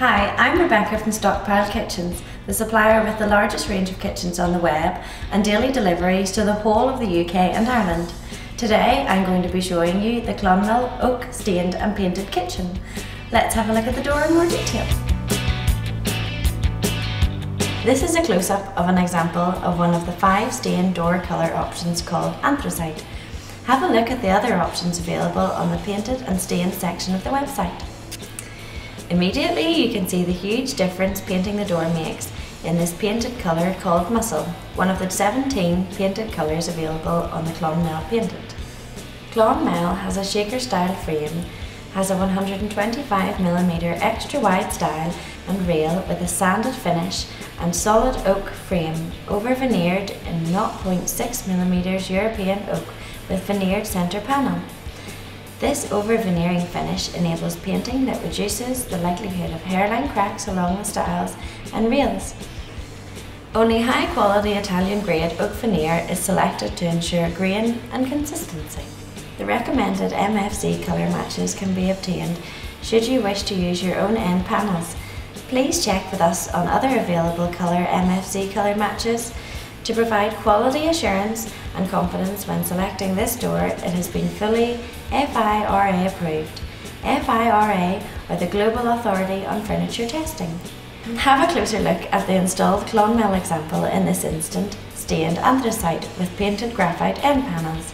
Hi, I'm Rebecca from Stockpile Kitchens, the supplier with the largest range of kitchens on the web and daily deliveries to the whole of the UK and Ireland. Today I'm going to be showing you the Clonmel Oak Stained and Painted Kitchen. Let's have a look at the door in more detail. This is a close-up of an example of one of the 5 stained door colour options called Anthracite. Have a look at the other options available on the painted and stained section of the website. Immediately you can see the huge difference painting the door makes in this painted colour called Mussel, one of the 17 painted colours available on the Clonmel Painted. Clonmel has a shaker style frame, has a 125mm extra wide style and rail with a sanded finish and solid oak frame over veneered in 0.6mm European oak with veneered centre panel. This over-veneering finish enables painting that reduces the likelihood of hairline cracks along the stiles and rails. Only high-quality Italian grade oak veneer is selected to ensure grain and consistency. The recommended MFC colour matches can be obtained should you wish to use your own end panels. Please check with us on other available colour MFC colour matches. To provide quality assurance and confidence when selecting this door, it has been fully FIRA approved. FIRA are the global authority on furniture testing. Have a closer look at the installed Clonmel example in this instant, stained anthracite with painted graphite end panels.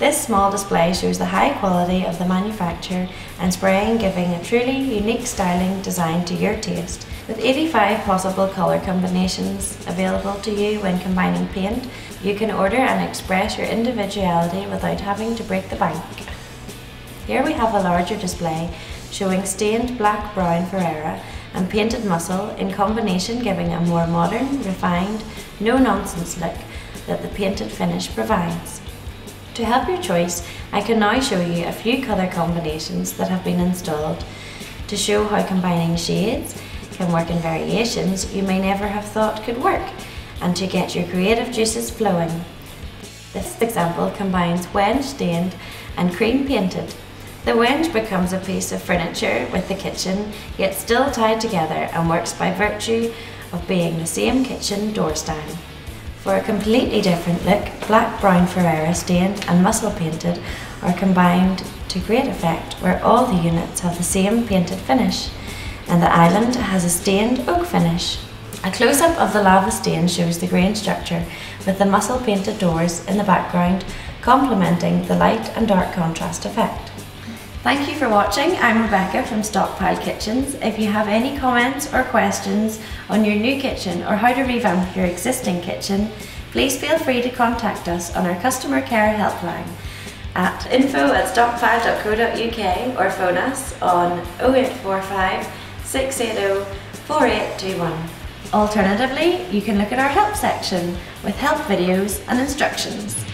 This small display shows the high quality of the manufacture and spraying, giving a truly unique styling designed to your taste. With 85 possible colour combinations available to you when combining paint, you can order and express your individuality without having to break the bank. Here we have a larger display showing stained black-brown Ferrera and painted Mussel in combination, giving a more modern, refined, no-nonsense look that the painted finish provides. To help your choice, I can now show you a few colour combinations that have been installed to show how combining shades can work in variations you may never have thought could work, and to get your creative juices flowing. This example combines wenge stained and cream painted. The wenge becomes a piece of furniture with the kitchen, yet still tied together, and works by virtue of being the same kitchen door style. For a completely different look, black-brown Ferrera stained and Mussel painted are combined to great effect, where all the units have the same painted finish, and the island has a stained oak finish. A close-up of the lava stain shows the grain structure, with the Mussel painted doors in the background, complementing the light and dark contrast effect. Thank you for watching. I'm Rebecca from Stockpile Kitchens. If you have any comments or questions on your new kitchen or how to revamp your existing kitchen, please feel free to contact us on our customer care helpline at info@stockpile.co.uk or phone us on 0845 680 4821. Alternatively, you can look at our help section with help videos and instructions.